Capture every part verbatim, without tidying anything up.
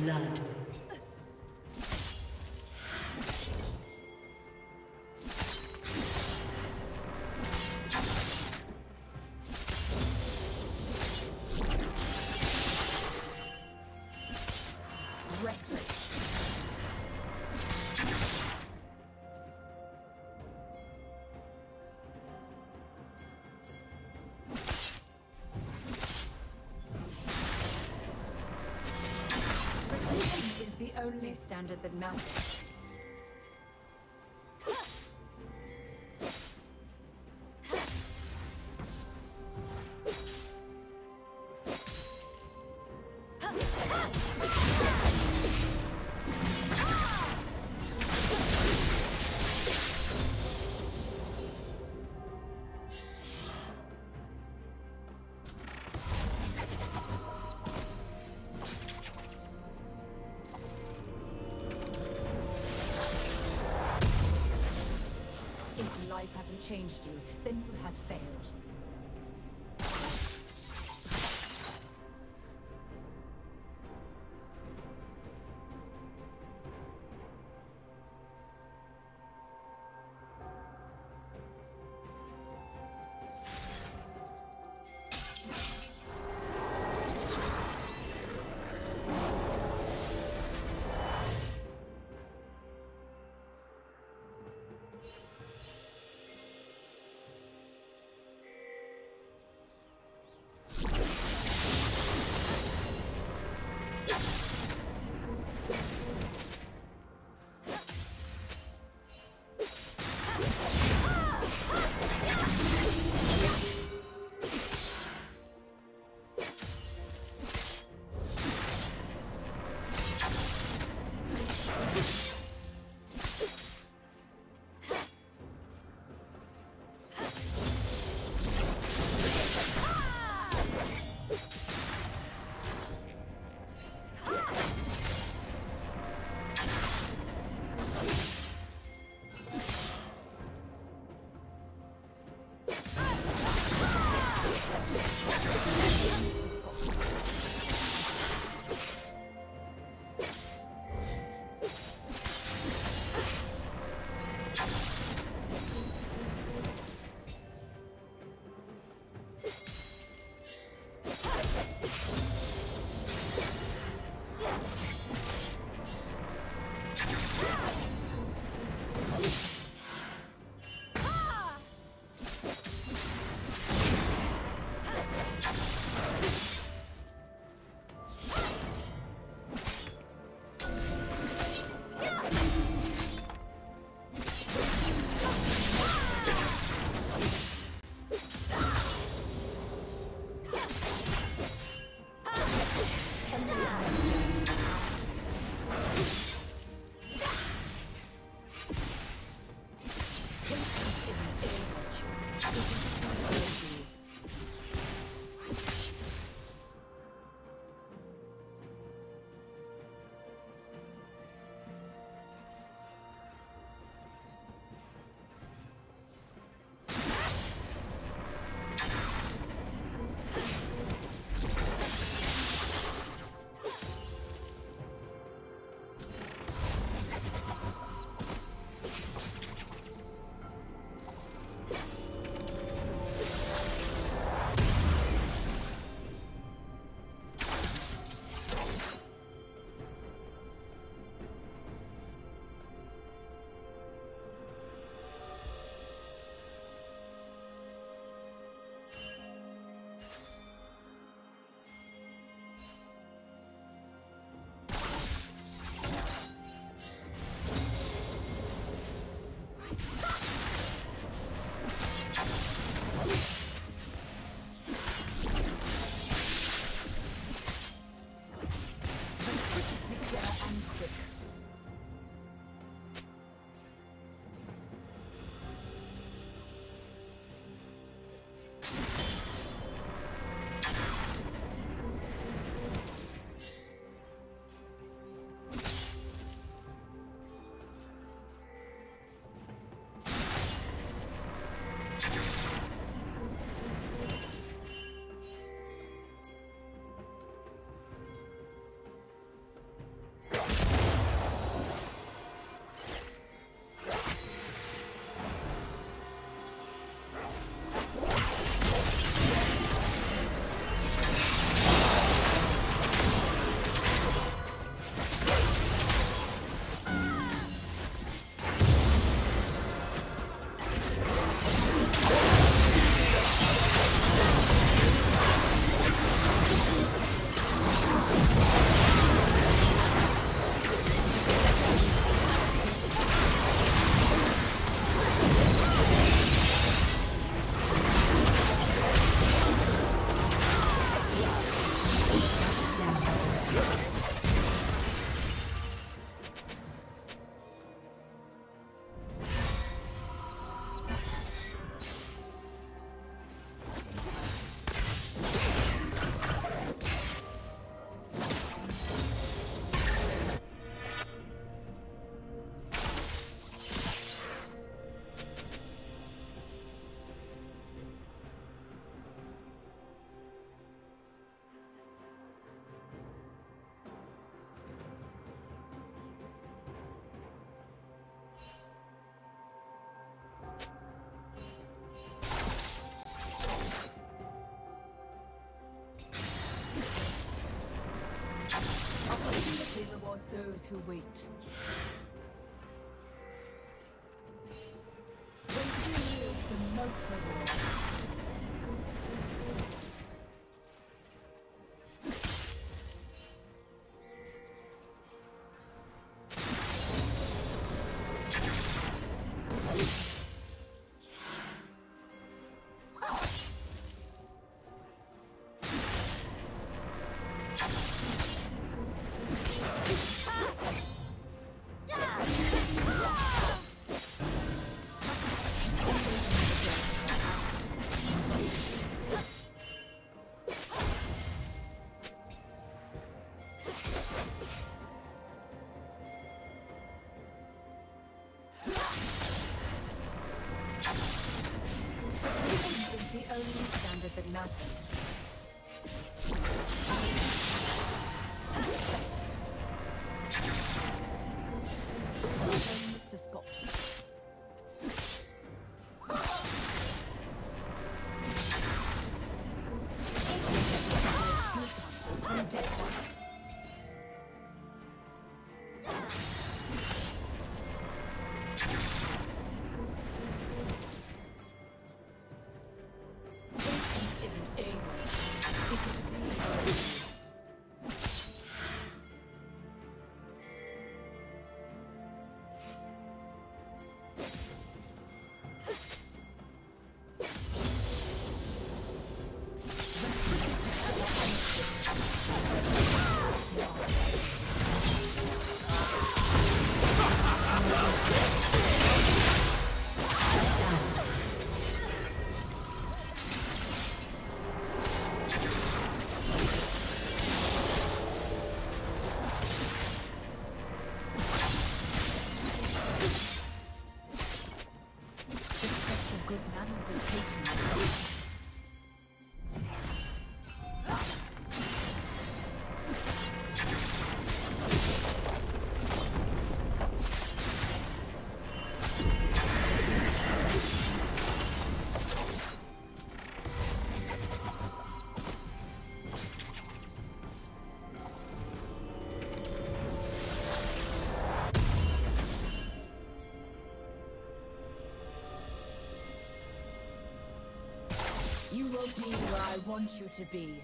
blood. Only standard that matters. Changed you, then you have failed. those who wait. When you use the most that matters. You won't be where I want you to be.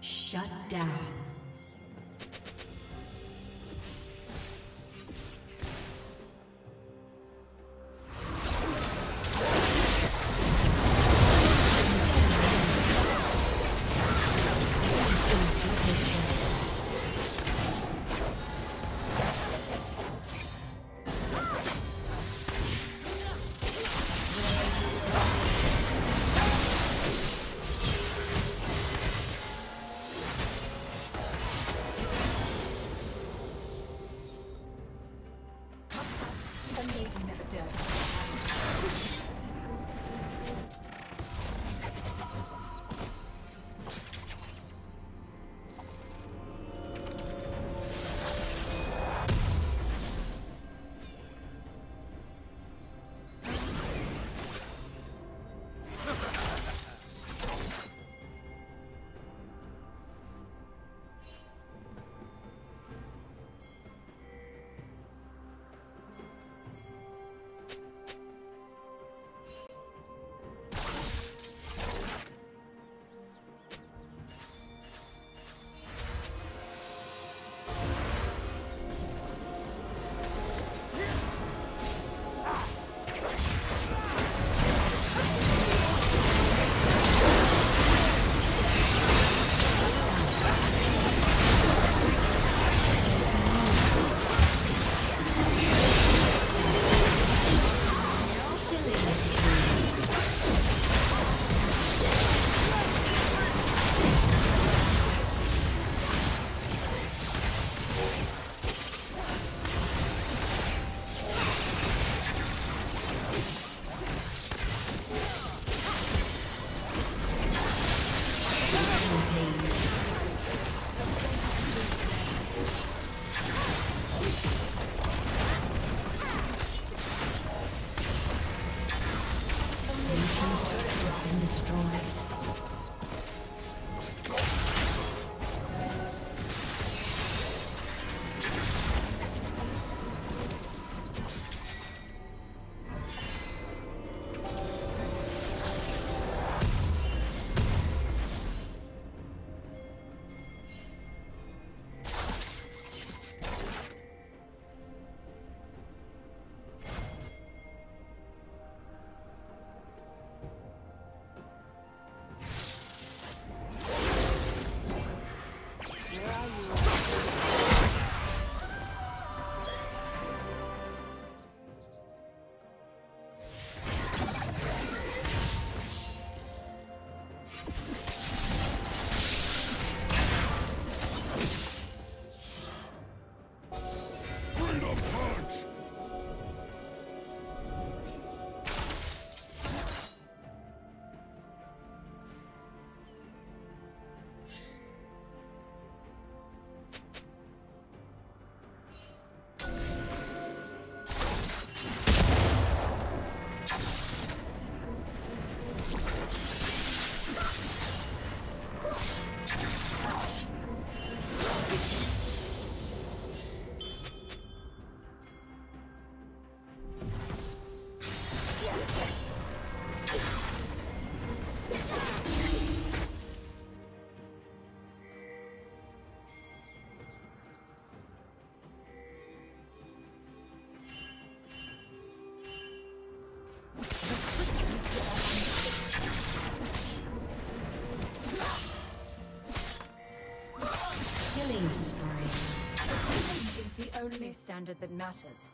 Shut down. only standard that matters.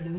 Blue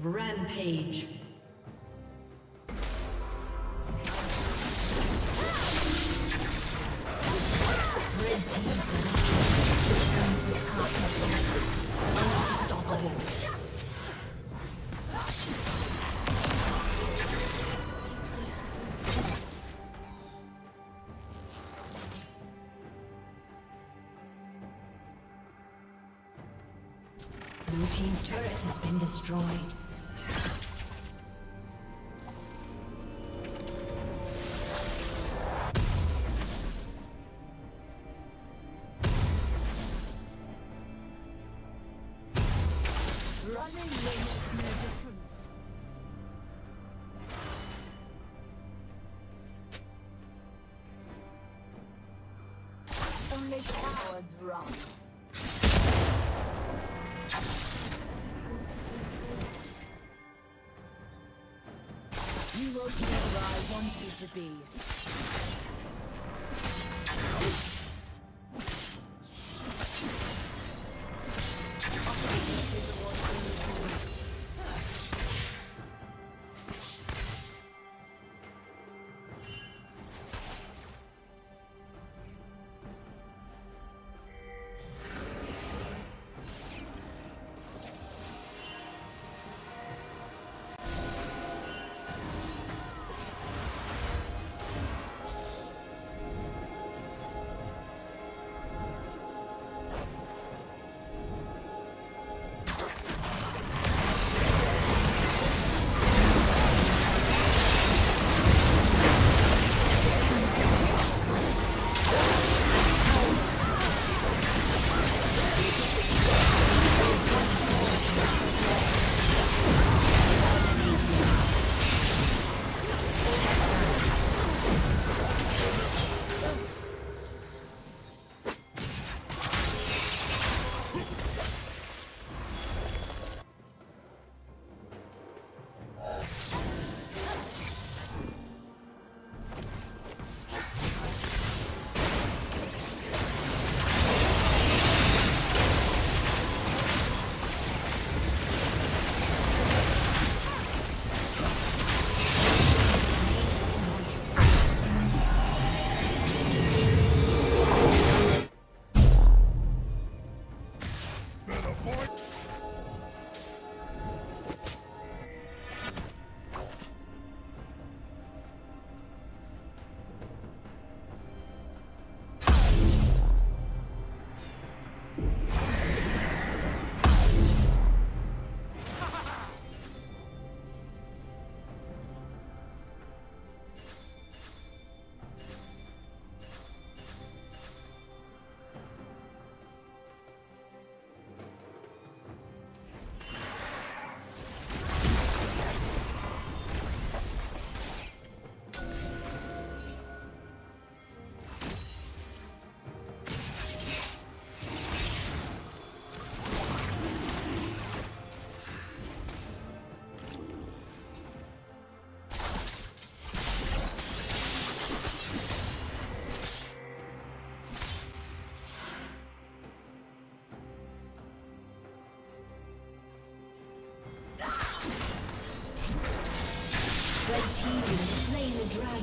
Rampage. Blue team's turret has been destroyed. Running will make no difference. Only cowards run. You will be where I want you to be.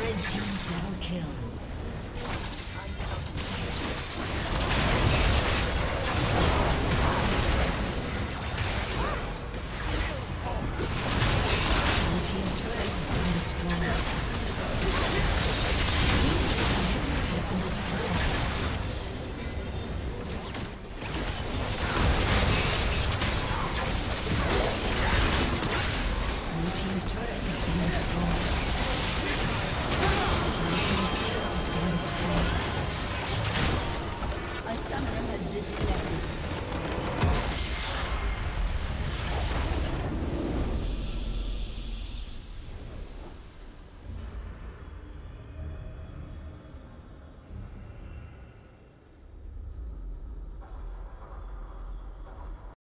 Red team double kill.